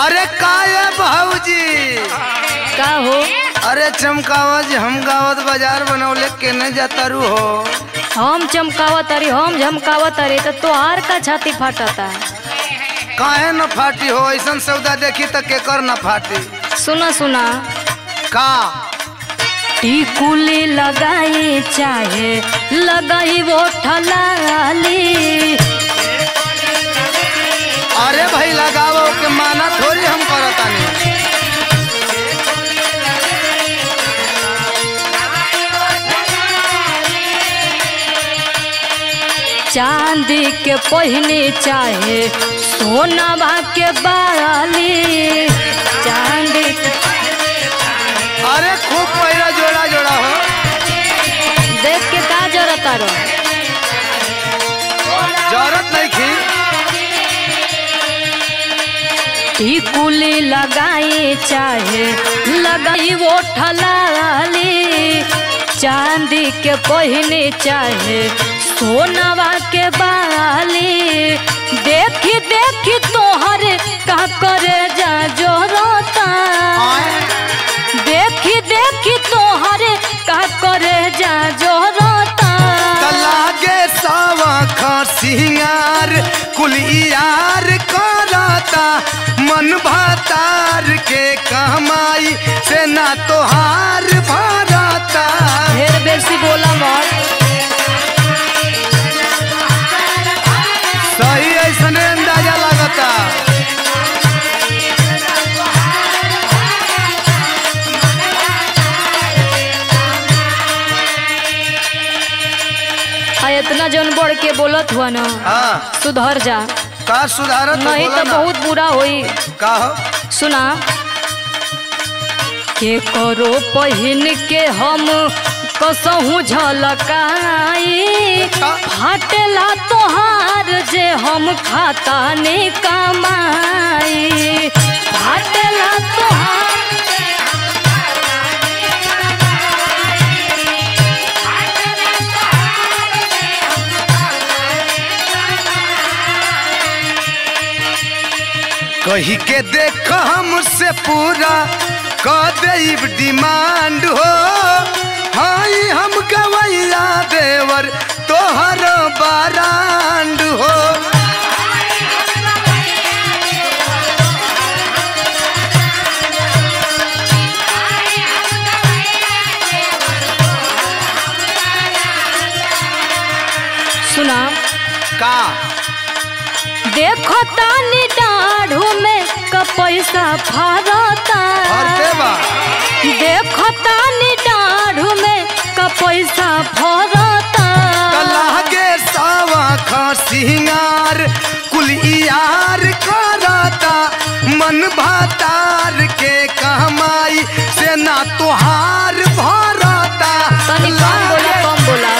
अरे काया भाऊजी का हो? अरे चमकावा जी हम गावत बाजार बनौले केने जाता रू हो। हम चमकावत अरे हम झमकावत अरे तो तोहार का छाती फाटता है। काहे न फाटी हो, ऐसा सौदा देखी तो केकर न फाटी। सुना सुना का ई कुली लगाई चाहे लगाई वो ठलाली। अरे भाई लगाओ के माना थोड़ी हम करता नहीं। चांदी के पहने चाहे सोना भाग्य बाली। चांदी अरे खूब पैरा जोड़ा जोड़ा हो, देख के का जरूरत आ रहा जरूरत नहीं थी। कुली लगाई चाहे लगाई वो ठलाली। चांदी के पहने चाहे सोनावा के बाली। देखी देखी तोहर का करे जा जोरता। देखी देखी तोहर का करे जा जोरता। लागे सावा खासियार कुलियार करता। मन भातार के कमाई से ना तोहार भरता। ढेर बेसी बोला मत सही ऐसा अंदाजा लगता। इतना जन बढ़ के बोलत हुआ ना सुधर जा। का सुधारत नहीं तो बहुत बुरा होई। का हो? सुना के करो पहिन के हम कसहु झलकाई। फाटेला तोहार जे हम खाता ने कमाई। फाटेला तोहार कही के देख हमसे पूरा कदेब डिमांड हो। हाई हम गवैया देवर तोहर बारांड हो। सुना का देखो तानी डाढ़ू में का पैसा भरता। देखो तानी डाढ़ू में का पैसा भरता। लागे सावा खा सिंगार कुलियार करता। मन भातार के कमाई से ना तोहार भरता। कम बोला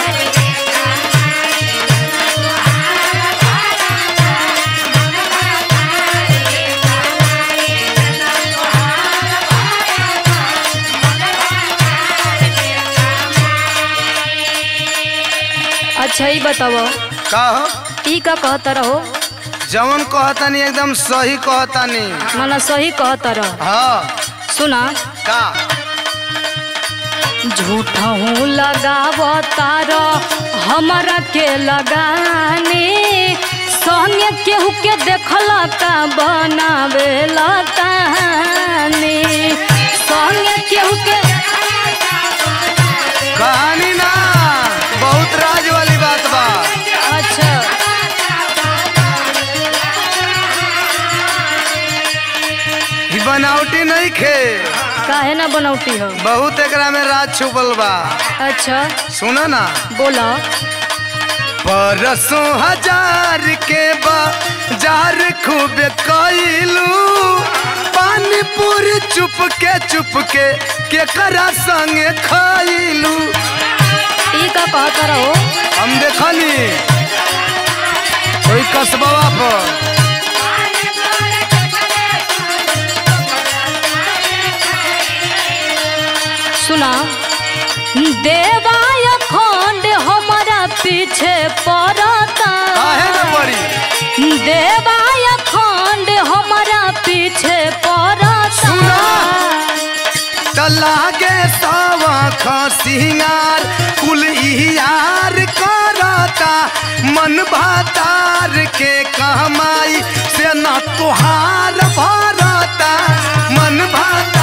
सही बताओ का हो? ई का कहता रहो जवन कहता नहीं एकदम सही कहता नहीं। माना सही कहता रहो। हाँ सुना का झूठा हूँ लगावता रह हमारा के लगाने। सोनिया केहू के देखला का बनावे लगाने। सोनिया केहू के कहानी ना बहुत राज वाली बात बा। अच्छा बनावटी नहीं खे। काहे ना बनावटी हो, बहुत एकरा में राज छुपल बा। अच्छा सुना ना बोला। परसों हजार के बाजार खूब कइलू। पानी पूरी चुपके केकरा संगे खइलू। का कहता रहो हम देखनी कोई कसबा पर। सुना देवाय खंड हमारा पीछे पड़ता। देवाय खंड हमारा पीछे देखो सिंगार कुल यार करता मन भातार के कमाई से न तुहार भरता मन भातार।